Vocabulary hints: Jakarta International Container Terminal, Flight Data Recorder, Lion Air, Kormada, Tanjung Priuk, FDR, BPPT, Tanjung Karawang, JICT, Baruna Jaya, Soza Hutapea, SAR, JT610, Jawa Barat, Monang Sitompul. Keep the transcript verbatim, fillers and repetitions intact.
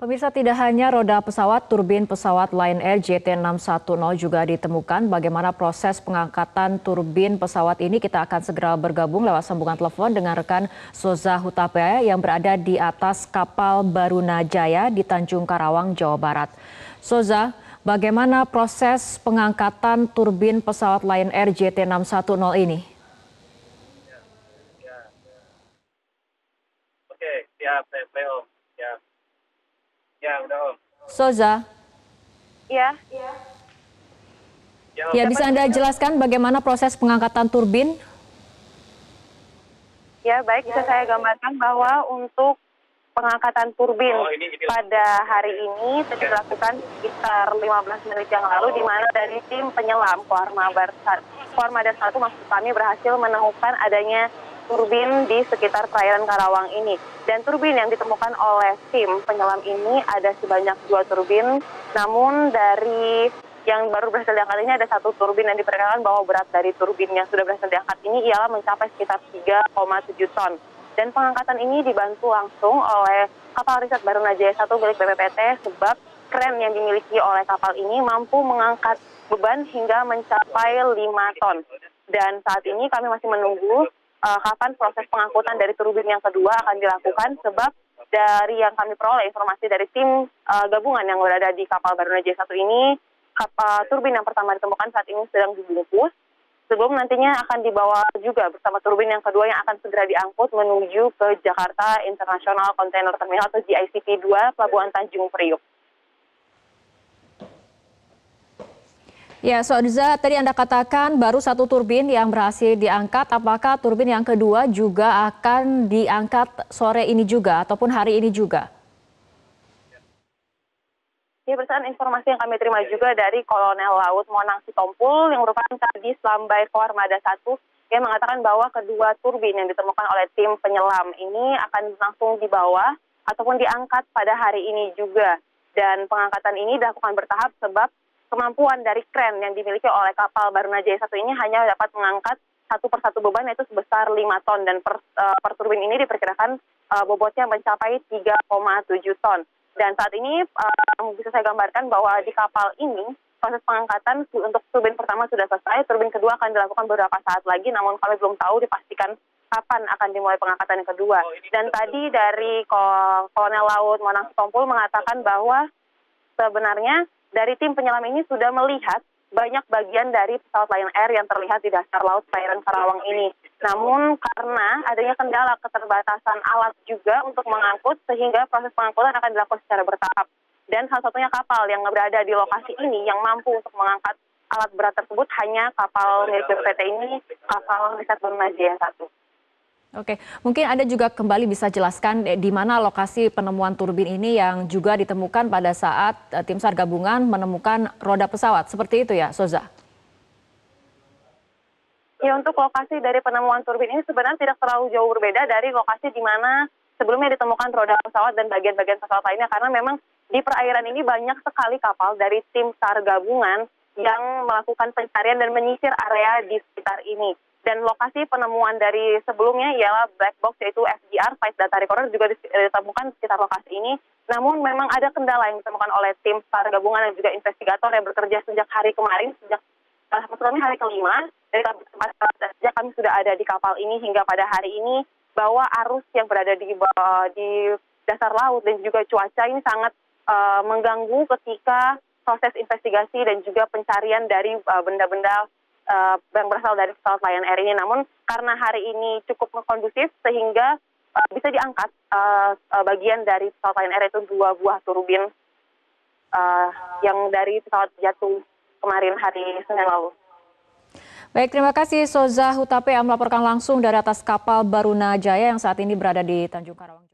Pemirsa, tidak hanya roda pesawat, turbin pesawat Lion Air J T enam satu nol juga ditemukan. Bagaimana proses pengangkatan turbin pesawat ini? Kita akan segera bergabung lewat sambungan telepon dengan rekan Soza Hutapea yang berada di atas kapal Baruna Jaya di Tanjung Karawang, Jawa Barat. Soza, bagaimana proses pengangkatan turbin pesawat Lion Air J T enam satu nol ini? Ya, ya, ya. Oke, siap, siap, siap. Ya, udah, Om. Soza. Ya. Ya, ya, ya bisa Anda jelaskan bagaimana proses pengangkatan turbin? Ya, baik. Bisa saya gambarkan bahwa untuk pengangkatan turbin oh, ini, ini. pada hari ini sudah dilakukan sekitar lima belas menit yang lalu, oh. di mana dari tim penyelam Kormada satu maksud kami berhasil menemukan adanya turbin di sekitar perairan Karawang ini. Dan turbin yang ditemukan oleh tim penyelam ini ada sebanyak dua turbin, namun dari yang baru berhasil diangkat ini ada satu turbin yang diperkirakan bahwa berat dari turbin yang sudah berhasil diangkat ini ialah mencapai sekitar tiga koma tujuh ton. Dan pengangkatan ini dibantu langsung oleh kapal riset Baruna Jaya satu milik B P P T sebab kren yang dimiliki oleh kapal ini mampu mengangkat beban hingga mencapai lima ton. Dan saat ini kami masih menunggu Uh, kapan proses pengangkutan dari turbin yang kedua akan dilakukan sebab dari yang kami peroleh informasi dari tim uh, gabungan yang berada di kapal Baruna Jaya satu ini, kapal turbin yang pertama ditemukan saat ini sedang dibungkus sebelum nantinya akan dibawa juga bersama turbin yang kedua yang akan segera diangkut menuju ke Jakarta International Container Terminal atau J I C T dua Pelabuhan Tanjung Priuk. Ya, Soza, tadi Anda katakan baru satu turbin yang berhasil diangkat. Apakah turbin yang kedua juga akan diangkat sore ini juga ataupun hari ini juga? Ya, berdasarkan informasi yang kami terima juga dari Kolonel Laut Monang Sitompul yang merupakan Kadis Lambai Kormada satu yang mengatakan bahwa kedua turbin yang ditemukan oleh tim penyelam ini akan langsung dibawa ataupun diangkat pada hari ini juga. Dan pengangkatan ini dilakukan bertahap sebab kemampuan dari kren yang dimiliki oleh kapal Baruna Jaya satu ini hanya dapat mengangkat satu persatu beban yaitu sebesar lima ton dan per, uh, per turbin ini diperkirakan uh, bobotnya mencapai tiga koma tujuh ton. Dan saat ini uh, bisa saya gambarkan bahwa di kapal ini proses pengangkatan untuk turbin pertama sudah selesai, turbin kedua akan dilakukan beberapa saat lagi namun kami belum tahu dipastikan kapan akan dimulai pengangkatan yang kedua. Dan tadi dari Kol Kolonel Laut Monang Sitompul mengatakan bahwa sebenarnya dari tim penyelam ini sudah melihat banyak bagian dari pesawat Lion Air yang terlihat di dasar laut perairan Karawang ini. Namun karena adanya kendala keterbatasan alat juga untuk mengangkut sehingga proses pengangkutan akan dilakukan secara bertahap. Dan salah satunya kapal yang berada di lokasi ini yang mampu untuk mengangkat alat berat tersebut hanya kapal milik B P P T ini, kapal riset Baruna Jaya satu. Oke, mungkin Anda juga kembali bisa jelaskan di mana lokasi penemuan turbin ini yang juga ditemukan pada saat tim SAR gabungan menemukan roda pesawat. Seperti itu ya, Soza? Ya, untuk lokasi dari penemuan turbin ini sebenarnya tidak terlalu jauh berbeda dari lokasi di mana sebelumnya ditemukan roda pesawat dan bagian-bagian pesawat lainnya. Karena memang di perairan ini banyak sekali kapal dari tim SAR gabungan yang melakukan pencarian dan menyisir area di sekitar ini. Dan lokasi penemuan dari sebelumnya ialah black box yaitu F D R, Flight Data Recorder juga ditemukan sekitar lokasi ini. Namun memang ada kendala yang ditemukan oleh tim SAR gabungan dan juga investigator yang bekerja sejak hari kemarin, sejak maksud hari kelima. Dari sejak kami sudah ada di kapal ini hingga pada hari ini bahwa arus yang berada di, di dasar laut dan juga cuaca ini sangat uh, mengganggu ketika proses investigasi dan juga pencarian dari benda-benda uh, Uh, yang berasal dari pesawat Lion Air ini. Namun karena hari ini cukup kondusif sehingga uh, bisa diangkat uh, uh, bagian dari pesawat Lion Air itu dua buah turbin uh, yang dari pesawat jatuh kemarin hari Senin lalu. Baik, terima kasih Soza Hutapea melaporkan langsung dari atas kapal Baruna Jaya yang saat ini berada di Tanjung Karawang.